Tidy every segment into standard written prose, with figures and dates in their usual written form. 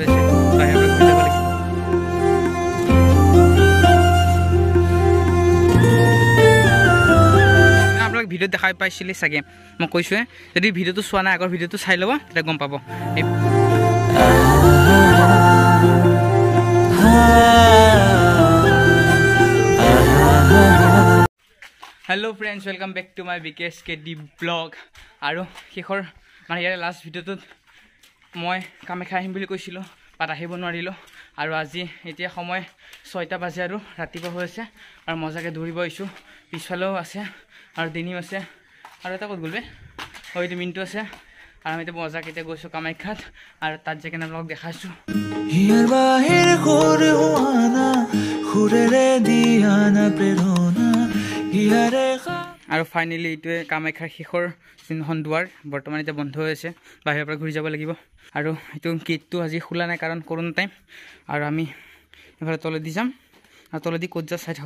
রয়েছে। भिडिओ देखा पासी सगे मैं कैसुए जो भिडिओ तो चुना ना आगर भिडिओ तो चाय लब तक गम पा hello friends welcome back to my बिके एसकेडी ब्लॉग और शेषर मैं इतने लास्ट भिडिओ मैं कामाख्या कैसी बात नारिलो और आज इतना समय छयटा बजे और रातिपुआ हो और मजाक दौड़ पिछफालों आसे और दिनीम आसे और कत गल बे मिनटू आसे और आम मजाक इतना गई कामाख्या और तक जैसे नाम देखा और फाइनली ये कामाख्यार शेषर जिन द्वार बर्तमान इतना बंध हो बाहर पर घूरी जा लगे और ये गेट तो आज खोला ना कारण कोरोना टाइम और आम इफाले तलेदी जाम और तलेदी कत जा चाई थक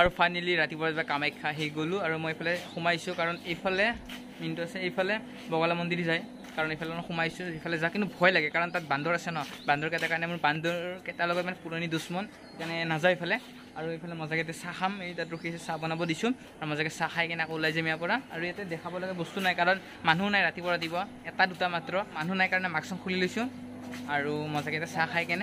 और फाइनली रातिपुआ कामाख्या गलो और मैं ये सोमाई कारण ये मिनट से ये बगला मंदिर जाए कारण ये सोमाई सीफाले जा कि भय लगे कारण तक बांदर आसे न बांदर कटार कारण मोर बांदर कटार मैं पुरानी दुश्मन मैंने नाजा ये और ये मजाक चाह खाम तक रखी चाह बनाब दी और मजाक चाह खाई कि ऊल् जाम यार और ये देखा लगे बस्तु ना कारण मानू ना रातिपुआ रातिपुआ एट दूटा मात्र मानू ना कारण मास्क संग खुली लीसूँ और मजाक चाह खाई कि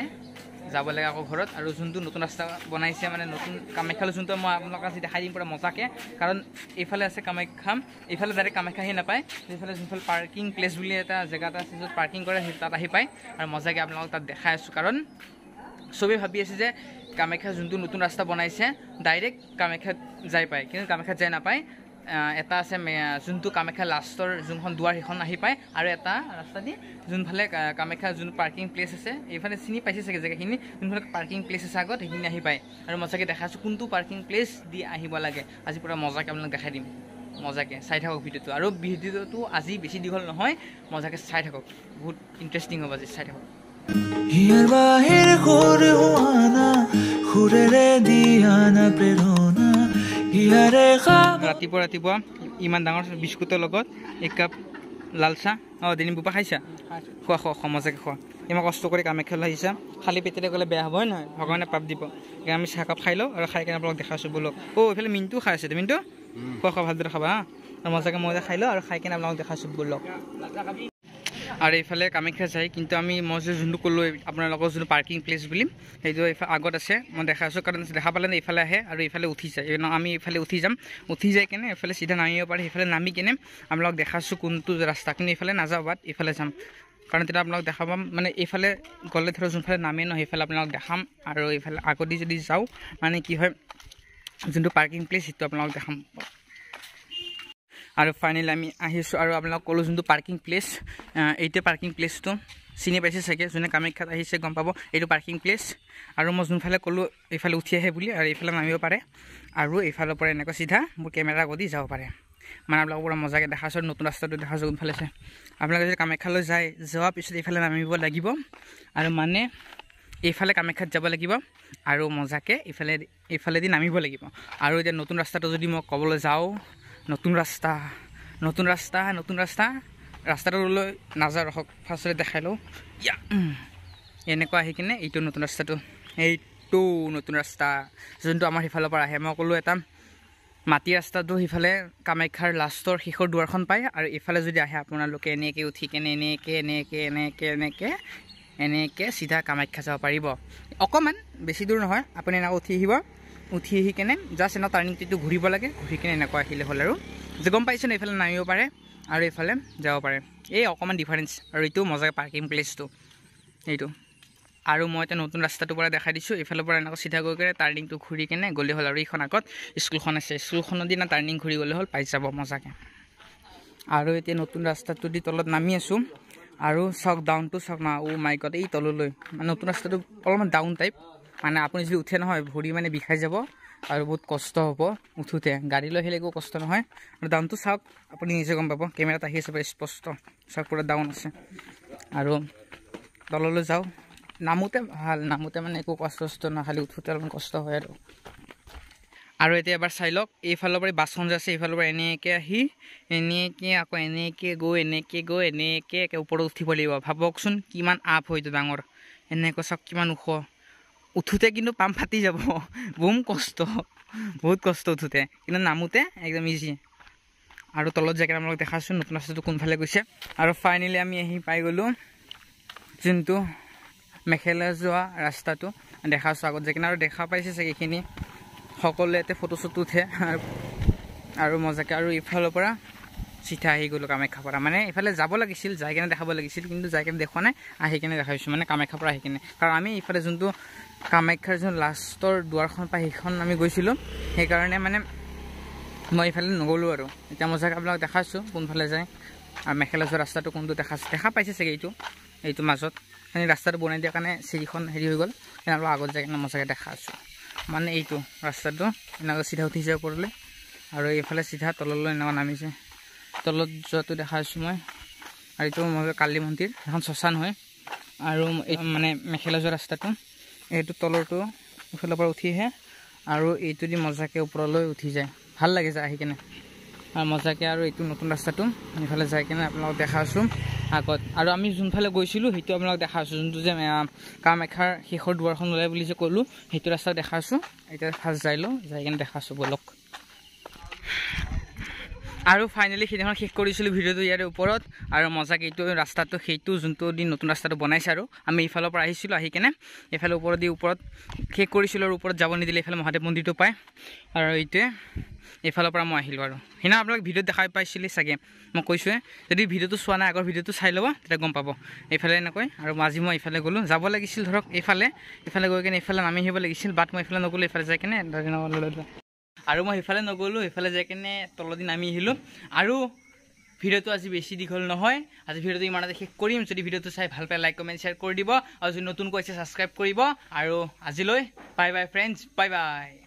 যাব লাগে আকৌ ঘৰত আৰু যোনটো নতুন ৰাস্তা বনাইছে মানে নতুন কামাখ্যালৈ যোনটো মই আপোনালোকক আজি দেখাই দিম পুৰা মজাকে কাৰণ এইফালে আছে কামাখ্যা এইফালে ডাইৰেক্ট কামাখ্যা আহি নাপায় এইফালে যোনফালে পাৰ্কিং প্লেচ বুলি এটা জেগা এটা আছে য'ত পাৰ্কিং কৰে সেই তাত আহি পায় আৰু মজাকে আপোনালোকক তাত দেখাই আছো কাৰণ সবেই ভাবি আছে যে কামাখ্যা যোনটো নতুন ৰাস্তা বনাইছে ডাইৰেক্ট কামাখ্যাত যাই পায় কিন্তু কামাখ্যাত যাই নাপায় এটা আছে যোনটো কামাখ্যা লাষ্টৰ যোনখন দুৱাৰ সেইখন আহি পায় আৰু এটা ৰাস্তা দি যোনফালে কামাখ্যা যোন পাৰ্কিং প্লেচ আছে এইফালে চিনি পাইছে চাগে জেগাখিনি যোনফালে পাৰ্কিং প্লেচ আছে আগত সেইখিনি আহি পায় আৰু মজাকে দেখাইছোঁ কোনটো পাৰ্কিং প্লেচ দি আহিব লাগে আজি পুৰা মজাকে আপোনালোক দেখাই দিম মজাকে চাই থাকক ভিডিঅ'টো আৰু ভিডিঅ'টো আজি বেছি দীঘল নহয় মজাকে চাই থাকক বহুত ইণ্টাৰেষ্টিং হ'ব আজি চাই থাকক रातिपुआ रातिपुआ इमान डांगर बिस्कुटर एक कप लाल चाह दिन बोपा खाइसा खुआ खुआ खुआ मजाक खुआ इम कष्ट कामाख्या खाली पेटे गले बेहद हम ना भगवान पाप दी आम चाह कप खाई लो और खाई क्या देखा बोलो ओफे मिनटू खाई से मिनटू खुआ खुआ भलदर खाबा हाँ मजाक मजा खाई लो और खाई क्या अपना देखा बोलो और ये कामाख्या जाए कि मैं जो कलो अपना जो पार्किंग प्लेस भी आगत आसे मैं देखा कारण देखा पाले ये आए और ये उठी जाए आम ये उठी जाए कि सीधा नाम पे ये नामी कि अपना देखा कौन तो रास्ता कि ये नाजा बाद ये जाम कारण तक अपना देखा पाम मैं ये गले धर जो नामे न सीफाले अपना देखाम और ये आगदी जो जाऊँ मानी कि है जो पार्किंग प्लेस सीट अपना देखाम और फाइनल आम और अपना कल जो पार्किंग प्लेस ये पार्किंग प्लेस तो चिनी पासी सके जो कामाख्या गम पा ये पार्किंग प्लेस और मैं जोफाले कलो ये उठी आए और ये नाम पे और ये इनको सीधा मोर केमेरा गदी जा पे मैं अपना पूरा मजाक देखा नतुन रास्ता देखा गलफाले से अपना जो कामाख्या जाए जा पे ये नाम लगे और मानने ये कामाख्यात जा लगे और मजाके ये नाम लगे और इतना नतुन रास्ता जो मैं कबले जाऊँ नतुन रास्ता नतुन रास्ता नतुन रास्ता रास्ता नाजा रख फार्ष्ट देखा लो इनेकि यू नतुन रास्ता यू नतुन रास्ता जो आम सीफाल मैं कलो एट माटी रास्ता तो सीफाले कामाख्यार लास्टर शेषर दुआर पाए और इफाले जो आए अपने एनेक उठी के सीधा कामाख्या जा पार अकमान बेसि दूर नहय अपनी एना उठी आब उठी आने के जस्ट एना टार्निंग टीट घूर लगे घूरी कि हल और जो गम पासी ये नाम पे और ये जा पे ये अकमान डिफारेन्स और यू मजा पार्किंग प्लेस तो यू और मैं इतना नतुन रास्ता देखा दी इफाले एना सीधा गई कि टार्निंग घूरी कि गले हल और ये आगत स्कूल आसे स्कूल दिन टार्निंग घूरी गले हल पाई जा मजाक और इतना नतुन रास्ता तलत नामी आसो और चाक डाउन तो चाक ना ओ माइक तल नतुन रास्ता अलग डाउन टाइप माना अपनी जो उठे नहय भरी मानने विखाई जा और बहुत कष्ट हम उठोते गाड़ी लिले कष्ट नए और दाम तो चाक अपनी निजे गम पा केमेरा स्पष्ट सब पूरा डाउन और तल जाओ नामोते भल नामोते मैं एक कष्ट ना खाली उठोते अलग कष्ट है और एबार चाई लग ये बासन जैसे एनेके आको एनेके ऊपर उठिब लगे भावकसुन कि आप हो डांगर एनेक सब कि ओख उठोते कि पाम फाटी जा बहुत कष्ट उठोते कि नामोते एकदम इजी और तल जैसे लोग देखा नतुन रास्ता कौनफाले गई और फाइनली आम पाई गलो जो मेखेला जो रास्ता देखा आगत जैसे और देखा पासी सकेखिनि सकोते फोटो चटो उठे और मजाक और इफालपरा सीधा आई गलो कामाख्यापरा मानने इफाले जा लगे जाने देखा लगे कि जाने देखा ना आने देखा मैं कामाख्यापरा कारण आम इफाले जो कामाख्यार जो लास्टर द्वार पाई आम गई सैकणे मानने मैं इफाले नगलो और इतना मजाक अपना देखा कौनफाले जाए और मेखेला जो रास्ता कौन देखा पासी सके ये मजत रास्ता बनाई दिया कारण सीढ़ी हेरी हो गल आगत जाए मजाक देखा मानने यू रास्ता इनको सीधा उठी जाए ऊपरले और ये सीधा तलल इनको नामी तलत जो देखा मैं और यू मैं काली मंदिर एन शशान है और मानने मेखेला जो रास्ता यू तलर तो इफाल उठी है और यू मजाके ऊपर उठी जाए भल लगे जाए आने और मजाके और यू नतुन रास्ता इफाले जाने अपना देखा आगत और आम जोनफाले गई अपना देखा जो कामाख्यार शेषर द्वार ओलिए कलो सीट रास्ता देखा इतना फास्ट जाए लो जाने देखा बोलक और फाइनली सीधना शेष कर भिडिओ यार ऊपर और मजाक यू रास्ता जो दिन नतुन रास्ता बनाई और आम इफालपर आने इफाले ऊपर ऊपर शेष कर ऊपर जब निदिले इफाले महादेव मंदिर तो पाए और ये इफालपर मैं आलो और सीना अपना भिडिओ देखा पासी सगे मैं कैसे जो भिडिओ तो चुना ना आगर भिडिओ तो चाई लब तक गम पा इफाले और आज मैं इफाले गलो जा लगे धरक इफाले गई कि इफाले नामी लगे बाट मैं इफाले नगलो इफाले जाने और मैं इफाले नगलो इफाले जाने तलदी नामी और भिडिओ तो आज बेसि दीघल नहय आज भिडिओ इमानते शेष करम जो भिडिओ तो चाई भल पाए लाइक कमेन्ट शेयर कर दी और जो नतुनक सबसक्राइब कर और आजिले bye bye friends bye bye.